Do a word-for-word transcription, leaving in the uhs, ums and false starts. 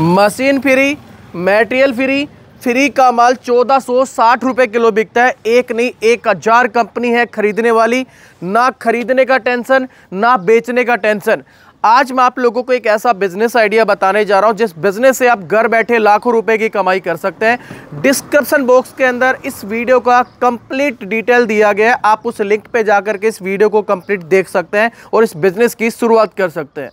Machine free, material free, free का माल चौदह सौ साठ रुपये किलो बिकता है। एक नहीं एक हज़ार कंपनी है खरीदने वाली, ना खरीदने का टेंशन ना बेचने का टेंशन। आज मैं आप लोगों को एक ऐसा बिजनेस आइडिया बताने जा रहा हूं जिस बिजनेस से आप घर बैठे लाखों रुपए की कमाई कर सकते हैं। डिस्क्रिप्शन बॉक्स के अंदर इस वीडियो का कंप्लीट डिटेल दिया गया है, आप उस लिंक पे जाकर के इस वीडियो को कंप्लीट देख सकते हैं और इस बिजनेस की शुरुआत कर सकते हैं।